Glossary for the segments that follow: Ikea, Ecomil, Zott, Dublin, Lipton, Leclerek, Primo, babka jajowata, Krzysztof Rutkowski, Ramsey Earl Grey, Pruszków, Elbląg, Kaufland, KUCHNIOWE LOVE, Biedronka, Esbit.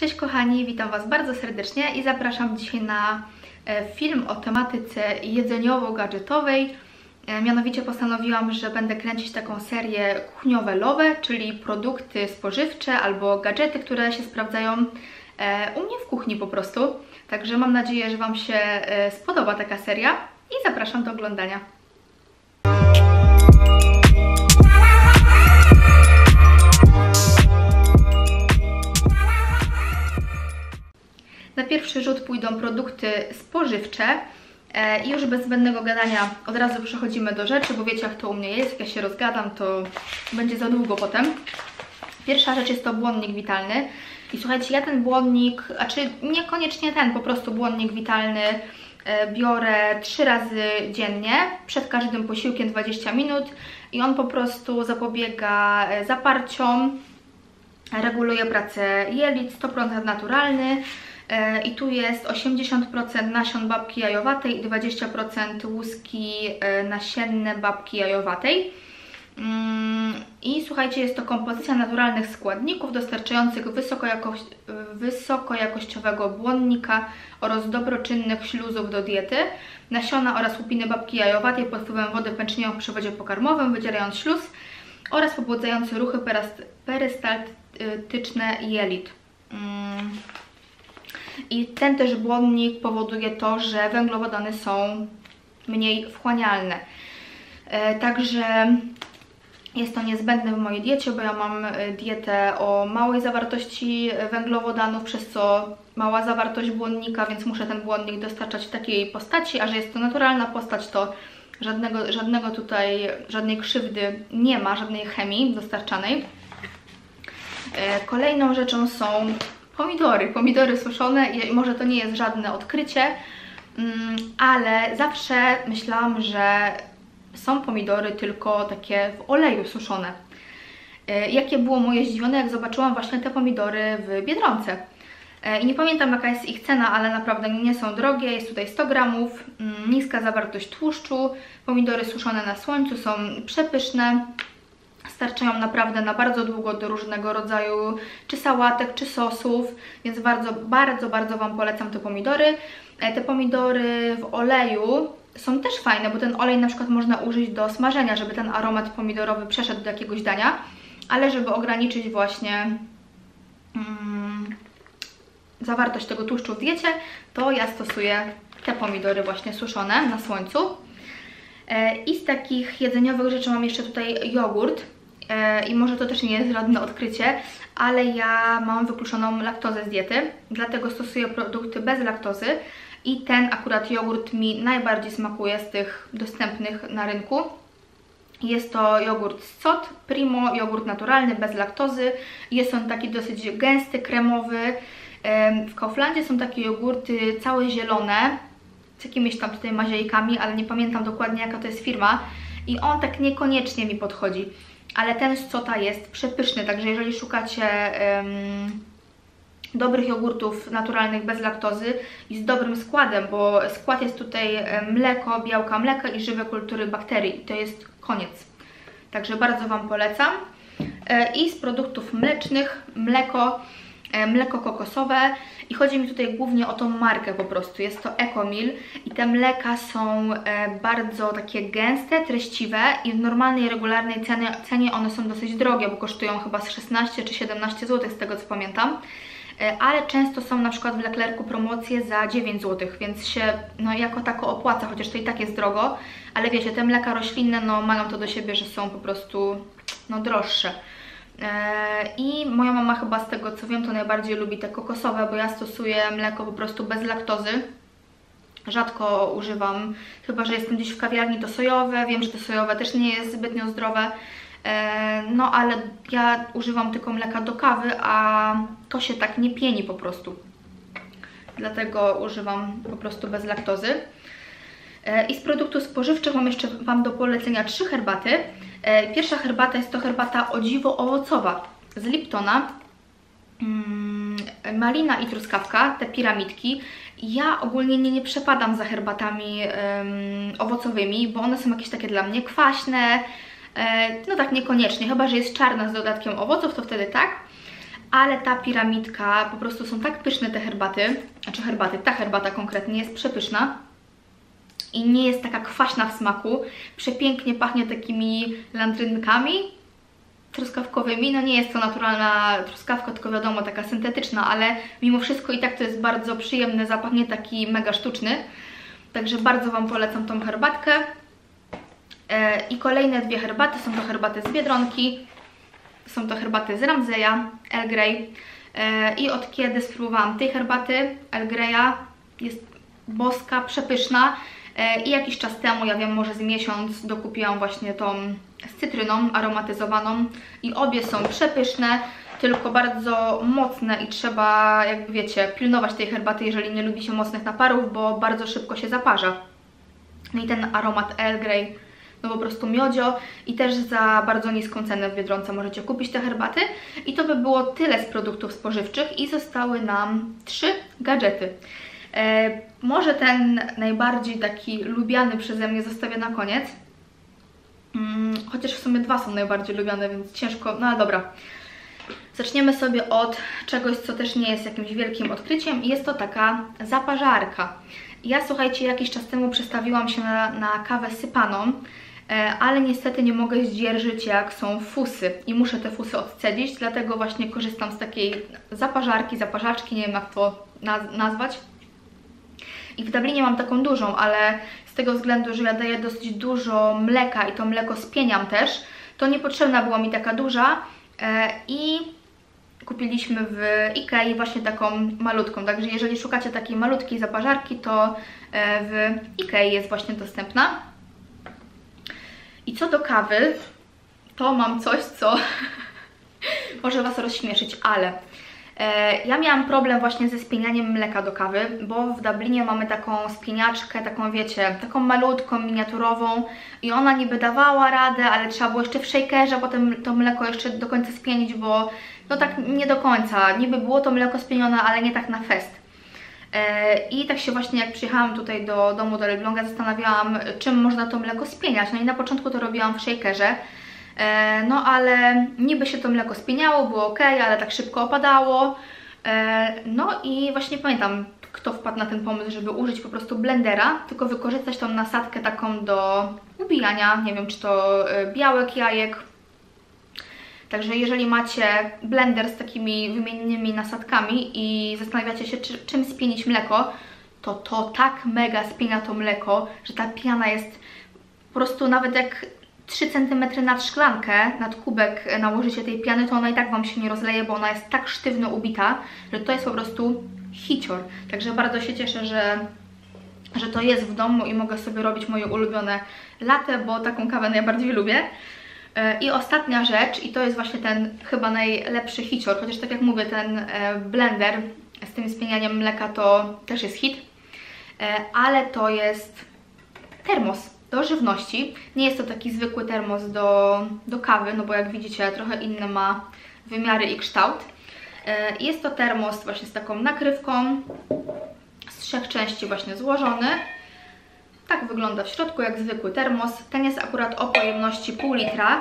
Cześć kochani, witam Was bardzo serdecznie i zapraszam dzisiaj na film o tematyce jedzeniowo-gadżetowej. Mianowicie postanowiłam, że będę kręcić taką serię kuchniowe love, czyli produkty spożywcze albo gadżety, które się sprawdzają u mnie w kuchni po prostu. Także mam nadzieję, że Wam się spodoba taka seria i zapraszam do oglądania. Na pierwszy rzut pójdą produkty spożywcze i już bez zbędnego gadania od razu przechodzimy do rzeczy, bo wiecie jak to u mnie jest, jak ja się rozgadam, to będzie za długo potem. Pierwsza rzecz jest to błonnik witalny i słuchajcie, ja ten błonnik, znaczy niekoniecznie ten, po prostu błonnik witalny biorę 3 razy dziennie, przed każdym posiłkiem 20 minut i on po prostu zapobiega zaparciom, reguluje pracę jelit, 100% naturalny. I tu jest 80% nasion babki jajowatej i 20% łuski nasienne babki jajowatej. I słuchajcie, jest to kompozycja naturalnych składników dostarczających wysokojakościowego błonnika oraz dobroczynnych śluzów do diety. Nasiona oraz łupiny babki jajowatej pod wpływem wody pęcznieją w przewodzie pokarmowym, wydzierając śluz oraz pobudzające ruchy perystaltyczne jelit. I ten też błonnik powoduje to, że węglowodany są mniej wchłanialne. Także jest to niezbędne w mojej diecie, bo ja mam dietę o małej zawartości węglowodanów, przez co mała zawartość błonnika, więc muszę ten błonnik dostarczać w takiej postaci, a że jest to naturalna postać, to żadnej krzywdy nie ma, żadnej chemii dostarczanej. Kolejną rzeczą są pomidory suszone i może to nie jest żadne odkrycie, ale zawsze myślałam, że są pomidory tylko takie w oleju suszone. Jakie było moje zdziwienie, jak zobaczyłam właśnie te pomidory w Biedronce. I nie pamiętam jaka jest ich cena, ale naprawdę nie są drogie, jest tutaj 100 gramów, niska zawartość tłuszczu, pomidory suszone na słońcu są przepyszne. Starczają naprawdę na bardzo długo do różnego rodzaju czy sałatek, czy sosów, więc bardzo Wam polecam te pomidory. Te pomidory w oleju są też fajne, bo ten olej na przykład można użyć do smażenia, żeby ten aromat pomidorowy przeszedł do jakiegoś dania, ale żeby ograniczyć właśnie zawartość tego tłuszczu w diecie, to ja stosuję te pomidory właśnie suszone na słońcu. I z takich jedzeniowych rzeczy mam jeszcze tutaj jogurt i może to też nie jest żadne odkrycie, ale ja mam wykluczoną laktozę z diety, dlatego stosuję produkty bez laktozy i ten akurat jogurt mi najbardziej smakuje z tych dostępnych na rynku. Jest to jogurt z Zott, Primo, jogurt naturalny, bez laktozy. Jest on taki dosyć gęsty, kremowy. W Kauflandzie są takie jogurty całe zielone, z jakimiś tam tutaj maziejkami, ale nie pamiętam dokładnie jaka to jest firma i on tak niekoniecznie mi podchodzi, ale ten z Zotta jest przepyszny, także jeżeli szukacie dobrych jogurtów naturalnych bez laktozy i z dobrym składem, bo skład jest tutaj mleko, białka mleka i żywe kultury bakterii, to jest koniec, także bardzo Wam polecam. I z produktów mlecznych mleko kokosowe i chodzi mi tutaj głównie o tą markę po prostu, jest to Ecomil i te mleka są bardzo takie gęste, treściwe i w normalnej, regularnej cenie one są dosyć drogie, bo kosztują chyba z 16 czy 17 zł z tego co pamiętam, ale często są na przykład w Leclerku promocje za 9 zł, więc się no jako tako opłaca, chociaż to i tak jest drogo, ale wiecie, te mleka roślinne no mają to do siebie, że są po prostu no droższe. I moja mama chyba z tego co wiem to najbardziej lubi te kokosowe, bo ja stosuję mleko po prostu bez laktozy, rzadko używam, chyba że jestem gdzieś w kawiarni, to sojowe, wiem, że to sojowe też nie jest zbytnio zdrowe, no ale ja używam tylko mleka do kawy, a to się tak nie pieni po prostu, dlatego używam po prostu bez laktozy. I z produktów spożywczych mam jeszcze Wam do polecenia 3 herbaty. Pierwsza herbata jest to herbata o dziwo owocowa z Liptona, malina i truskawka, te piramidki. Ja ogólnie nie przepadam za herbatami owocowymi, bo one są jakieś takie dla mnie kwaśne, no tak niekoniecznie, chyba że jest czarna z dodatkiem owoców, to wtedy tak. ale ta piramidka, po prostu są tak pyszne te herbaty, znaczy herbaty, ta herbata konkretnie jest przepyszna i nie jest taka kwaśna w smaku, przepięknie pachnie takimi landrynkami truskawkowymi, no nie jest to naturalna truskawka, tylko wiadomo, taka syntetyczna, ale mimo wszystko i tak to jest bardzo przyjemny zapach, nie taki mega sztuczny, także bardzo Wam polecam tą herbatkę. I kolejne dwie herbaty, są to herbaty z Biedronki, są to herbaty z Ramseya Earl Grey i od kiedy spróbowałam tej herbaty Earl Greya, jest boska, przepyszna i jakiś czas temu, ja wiem, może z miesiąc dokupiłam właśnie tą z cytryną aromatyzowaną i obie są przepyszne, tylko bardzo mocne i trzeba, jakby wiecie, pilnować tej herbaty, jeżeli nie lubi się mocnych naparów, bo bardzo szybko się zaparza. No i ten aromat Earl Grey, no po prostu miodzio i też za bardzo niską cenę w Biedronce możecie kupić te herbaty. I to by było tyle z produktów spożywczych i zostały nam 3 gadżety. Może ten najbardziej taki lubiany przeze mnie zostawię na koniec. Chociaż w sumie dwa są najbardziej lubiane, więc ciężko, no ale dobra. Zaczniemy sobie od czegoś, co też nie jest jakimś wielkim odkryciem i jest to taka zaparzarka. Ja, słuchajcie, jakiś czas temu przestawiłam się na kawę sypaną, ale niestety nie mogę zdzierżyć, jak są fusy i muszę te fusy odcedzić, dlatego właśnie korzystam z takiej zaparzarki, zaparzaczki, nie wiem jak to nazwać. I w Dublinie mam taką dużą, ale z tego względu, że ja daję dosyć dużo mleka i to mleko spieniam też, to niepotrzebna była mi taka duża i kupiliśmy w Ikei właśnie taką malutką. Także jeżeli szukacie takiej malutkiej zaparzarki, to w Ikei jest właśnie dostępna. I co do kawy, to mam coś, co może Was rozśmieszyć, ale ja miałam problem właśnie ze spienianiem mleka do kawy, bo w Dublinie mamy taką spieniaczkę, taką wiecie, taką malutką, miniaturową i ona niby dawała radę, ale trzeba było jeszcze w shakerze potem to mleko jeszcze do końca spienić, bo no tak nie do końca, niby było to mleko spienione, ale nie tak na fest. I tak się właśnie, jak przyjechałam tutaj do domu, do Elbląga, zastanawiałam, czym można to mleko spieniać. No i na początku to robiłam w shakerze, no ale niby się to mleko spieniało, było ok, ale tak szybko opadało. No i właśnie pamiętam, kto wpadł na ten pomysł, żeby użyć po prostu blendera, tylko wykorzystać tą nasadkę taką do ubijania, nie wiem, czy to białek, jajek. Także jeżeli macie blender z takimi wymiennymi nasadkami i zastanawiacie się, czym spienić mleko, to to tak mega spienia to mleko, że ta piana jest po prostu, nawet jak 3 cm nad szklankę, nad kubek nałożycie tej piany, to ona i tak Wam się nie rozleje, bo ona jest tak sztywno ubita, że to jest po prostu hicior. Także bardzo się cieszę, że to jest w domu i mogę sobie robić moje ulubione latte, bo taką kawę najbardziej lubię. I ostatnia rzecz, i to jest właśnie ten chyba najlepszy hicior, chociaż tak jak mówię, ten blender z tym spienianiem mleka to też jest hit, ale to jest termos do żywności. Nie jest to taki zwykły termos do kawy, no bo jak widzicie trochę inne ma wymiary i kształt. Jest to termos właśnie z taką nakrywką, z 3 części właśnie złożony. Tak wygląda w środku, jak zwykły termos. Ten jest akurat o pojemności pół litra.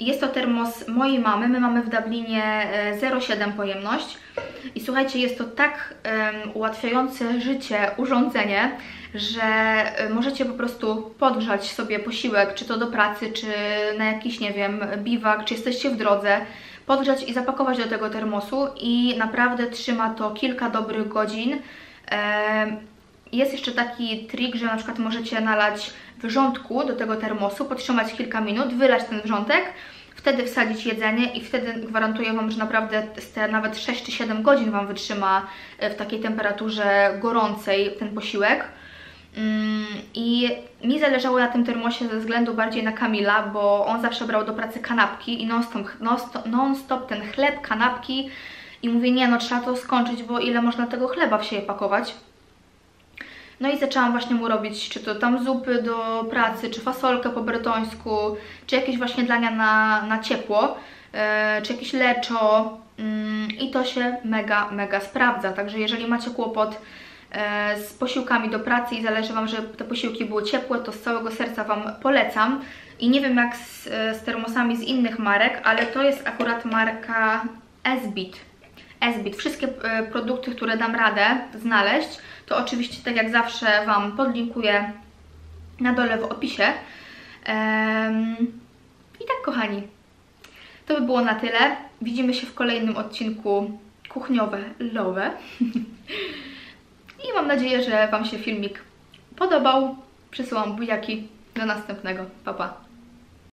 Jest to termos mojej mamy. My mamy w Dublinie 0,7 pojemność. I słuchajcie, jest to tak ułatwiające życie urządzenie, że możecie po prostu podgrzać sobie posiłek, czy to do pracy, czy na jakiś, nie wiem, biwak, czy jesteście w drodze. Podgrzać i zapakować do tego termosu i naprawdę trzyma to kilka dobrych godzin. Jest jeszcze taki trik, że na przykład możecie nalać wrzątku do tego termosu, podtrzymać kilka minut, wylać ten wrzątek, wtedy wsadzić jedzenie i wtedy gwarantuję Wam, że naprawdę nawet 6 czy 7 godzin Wam wytrzyma w takiej temperaturze gorącej ten posiłek. I mi zależało na tym termosie ze względu bardziej na Kamila, bo on zawsze brał do pracy kanapki i non stop ten chleb, kanapki i mówię, nie no, trzeba to skończyć, bo ile można tego chleba w siebie pakować. No i zaczęłam właśnie mu robić, czy to tam zupy do pracy, czy fasolkę po bretońsku, czy jakieś właśnie dania na ciepło, czy jakieś leczo i to się mega, mega sprawdza. Także jeżeli macie kłopot z posiłkami do pracy i zależy Wam, żeby te posiłki były ciepłe, to z całego serca Wam polecam. I nie wiem jak z termosami z innych marek, ale to jest akurat marka Esbit. Esbit. Wszystkie produkty, które dam radę znaleźć, to oczywiście tak jak zawsze Wam podlinkuję na dole w opisie. I tak, kochani, to by było na tyle. Widzimy się w kolejnym odcinku Kuchniowe Love. I mam nadzieję, że Wam się filmik podobał. Przesyłam buziaki. Do następnego. Pa, pa.